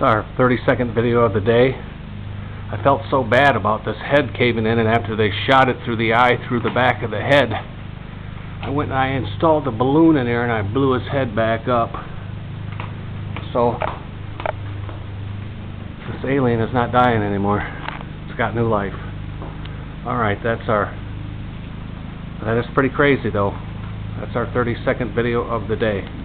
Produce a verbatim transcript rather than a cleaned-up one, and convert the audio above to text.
It's our thirty second video of the day. I felt so bad about this head caving in, and after they shot it through the eye through the back of the head, I went and I installed a balloon in there and I blew his head back up. So this alien is not dying anymore. It's got new life. Alright, that's our that is pretty crazy though. That's our thirty second video of the day.